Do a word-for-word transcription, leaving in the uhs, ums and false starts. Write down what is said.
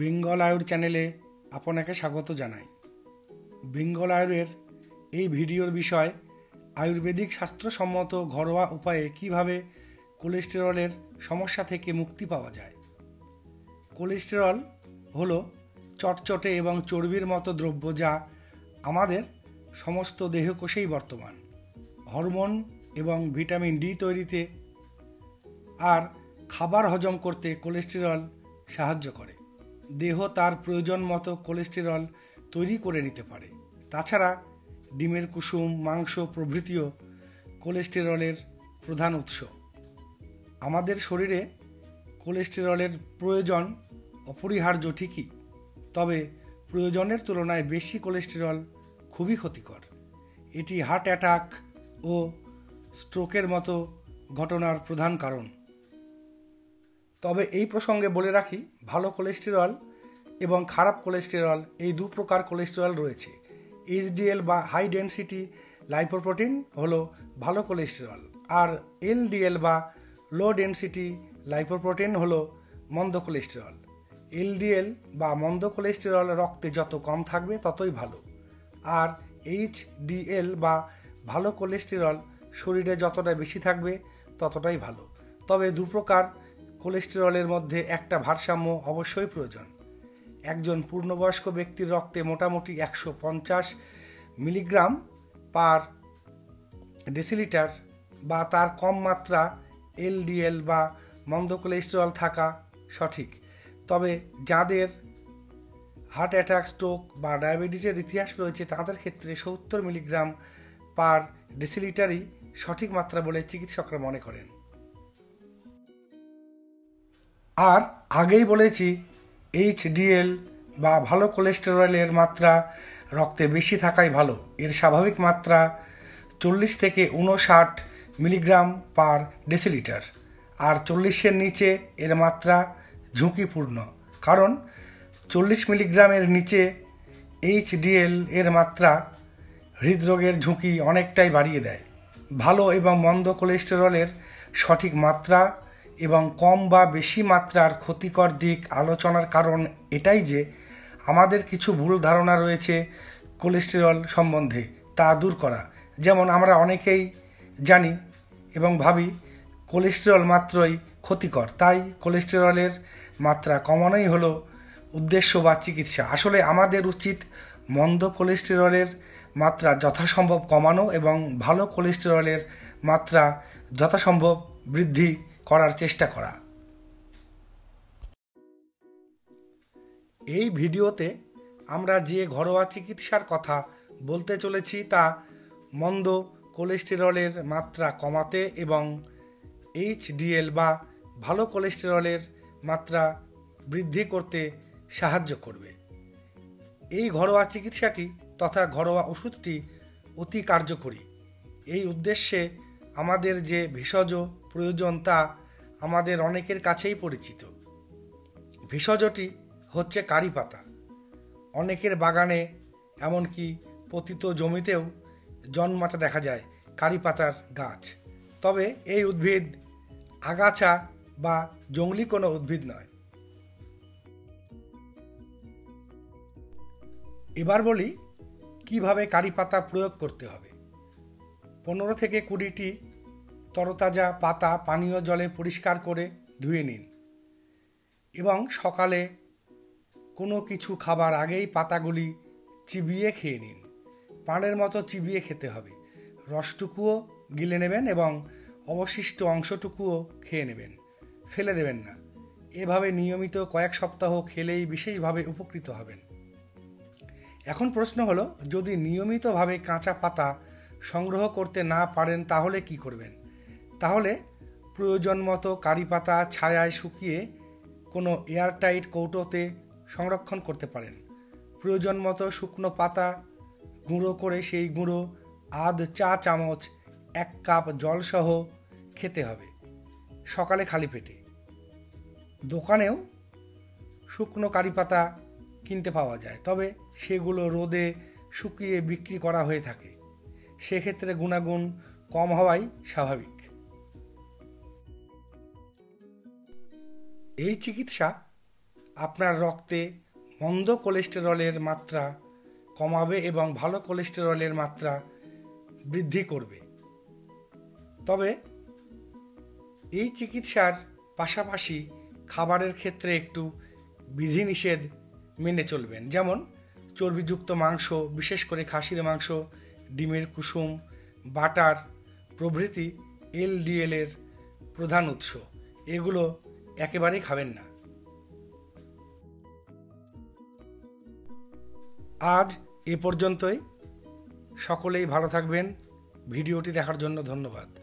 বেঙ্গল আয়ুর চ্যানেলে আপনাকে স্বাগত জানাই। বেঙ্গল আয়ুরের এই ভিডিওর বিষয় আয়ুর্বেদিক শাস্ত্রসম্মত ঘরোয়া উপায়ে কিভাবে কোলেস্টেরলের সমস্যা থেকে মুক্তি পাওয়া যায়। কোলেস্টেরল হলো চটচটে এবং চর্বির মতো দ্রব্য যা আমাদের সমস্ত দেহকোষেই বর্তমান। হরমোন এবং ভিটামিন ডি তৈরিতে আর খাবার হজম করতে কোলেস্টেরল সাহায্য করে। দেহ তার প্রয়োজন মতো কোলেস্টেরল তৈরি করে নিতে পারে। তাছাড়া ডিমের কুসুম, মাংস প্রভৃতিও কোলেস্টেরলের প্রধান উৎস। আমাদের শরীরে কোলেস্টেরলের প্রয়োজন অপরিহার্য ঠিকই, তবে প্রয়োজনের তুলনায় বেশি কোলেস্টেরল খুবই ক্ষতিকর। এটি হার্ট অ্যাটাক ও স্ট্রোকের মতো ঘটনার প্রধান কারণ। তবে এই প্রসঙ্গে বলে রাখি, ভালো কোলেস্টেরল এবং খারাপ কোলেস্টেরল এই দু প্রকার কোলেস্টেরল রয়েছে। এইচডিএল বা হাই ডেনসিটি লাইপোপ্রোটিন হলো ভালো কোলেস্টেরল, আর এলডিএল বা লো ডেনসিটি লাইপোপ্রোটিন হলো মন্দ কোলেস্টেরল। এলডিএল বা মন্দ কোলেস্টেরল রক্তে যত কম থাকবে ততই ভালো, আর এইচডিএল বা ভালো কোলেস্টেরল শরীরে যতটা বেশি থাকবে ততটাই ভালো। তবে দু প্রকার কোলেস্টেরলের মধ্যে একটা ভারসাম্য অবশ্যই প্রয়োজন। একজন পূর্ণবয়স্ক ব্যক্তির রক্তে মোটামুটি একশো পঞ্চাশ মিলিগ্রাম পার ডেসিলিটার বা তার কম মাত্রা এলডিএল বা মন্দ কোলেস্টেরল থাকা সঠিক। তবে যাদের হার্ট অ্যাটাক, স্ট্রোক বা ডায়াবেটিসের ইতিহাস রয়েছে তাদের ক্ষেত্রে সত্তর মিলিগ্রাম পার ডেসিলিটারই সঠিক মাত্রা বলে চিকিৎসকরা মনে করেন। আর আগেই বলেছি, এইচডিএল বা ভালো কোলেস্টেরলের মাত্রা রক্তে বেশি থাকাই ভালো। এর স্বাভাবিক মাত্রা চল্লিশ থেকে উনষাট মিলিগ্রাম পার ডেসিলিটার, আর চল্লিশের নিচে এর মাত্রা ঝুঁকিপূর্ণ, কারণ চল্লিশ মিলিগ্রামের নিচে এইচডিএল এর মাত্রা হৃদরোগের ঝুঁকি অনেকটাই বাড়িয়ে দেয়। ভালো এবং মন্দ কোলেস্টেরলের সঠিক মাত্রা এবং কম বা বেশি মাত্রার ক্ষতিকর দিক আলোচনার কারণ এটাই যে আমাদের কিছু ভুল ধারণা রয়েছে কোলেস্টেরল সম্বন্ধে, তা দূর করা। যেমন আমরা অনেকেই জানি এবং ভাবি কোলেস্টেরল মাত্রই ক্ষতিকর, তাই কোলেস্টেরলের মাত্রা কমানোই হলো উদ্দেশ্য বা চিকিৎসা। আসলে আমাদের উচিত মন্দ কোলেস্টেরলের মাত্রা যথাসম্ভব কমানো এবং ভালো কোলেস্টেরলের মাত্রা যথাসম্ভব বৃদ্ধি করার চেষ্টা করা। এই ভিডিওতে আমরা যে ঘরোয়া চিকিৎসার কথা বলতে চলেছি তা মন্দ কোলেস্টেরলের মাত্রা কমাতে এবং এইচডিএল বা ভালো কোলেস্টেরলের মাত্রা বৃদ্ধি করতে সাহায্য করবে। এই ঘরোয়া চিকিৎসাটি তথা ঘরোয়া ওষুধটি অতি কার্যকরী। এই উদ্দেশ্যে আমাদের যে ভেষজ প্রয়োজন তা আমাদের অনেকের কাছেই পরিচিত। ভেষজটি হচ্ছে কারি পাতা। অনেকের বাগানে এমনকি পতিত জমিতেও জন্মাতে দেখা যায় কারি পাতার গাছ। তবে এই উদ্ভিদ আগাছা বা জংলি কোনো উদ্ভিদ নয়। এবার বলি কিভাবে কারি পাতা প্রয়োগ করতে হবে। পনেরো থেকে কুড়িটি তরতাজা পাতা পানীয় জলে পরিষ্কার করে ধুয়ে নিন এবং সকালে কোনো কিছু খাবার আগেই পাতাগুলি চিবিয়ে খেয়ে নিন। পানের মতো চিবিয়ে খেতে হবে। রসটুকুও গিলে নেবেন এবং অবশিষ্ট অংশটুকুও খেয়ে নেবেন, ফেলে দেবেন না। এভাবে নিয়মিত কয়েক সপ্তাহ খেলেই বিশেষভাবে উপকৃত হবেন। এখন প্রশ্ন হলো, যদি নিয়মিতভাবে কাঁচা পাতা সংগ্রহ করতে না পারেন তাহলে কি করবেন? তাহলে প্রয়োজন মতো কারি পাতা ছায়ায় শুকিয়ে কোনো এয়ারটাইট কৌটোতে সংরক্ষণ করতে পারেন। প্রয়োজন মতো শুকনো পাতা গুঁড়ো করে সেই গুঁড়ো আধ চা চামচ এক কাপ জলসহ খেতে হবে সকালে খালি পেটে। দোকানেও শুকনো কারি পাতা কিনতে পাওয়া যায়, তবে সেগুলো রোদে শুকিয়ে বিক্রি করা হয়ে থাকে। সেক্ষেত্রে গুণাগুণ কম হওয়াই স্বাভাবিক। এই চিকিৎসা আপনার রক্তে মন্দ কোলেস্টেরলের মাত্রা কমাবে এবং ভালো কোলেস্টেরলের মাত্রা বৃদ্ধি করবে। তবে এই চিকিৎসার পাশাপাশি খাবারের ক্ষেত্রে একটু বিধিনিষেধ মেনে চলবেন, যেমন চর্বিযুক্ত মাংস, বিশেষ করে খাসির মাংস, ডিমের কুসুম, বাটার প্রভৃতি এল ডি এল এর প্রধান উৎস, এগুলো একেবারেই খাবেন না। আজ এ পর্যন্তই, সকলেই ভালো থাকবেন। ভিডিওটি দেখার জন্য ধন্যবাদ।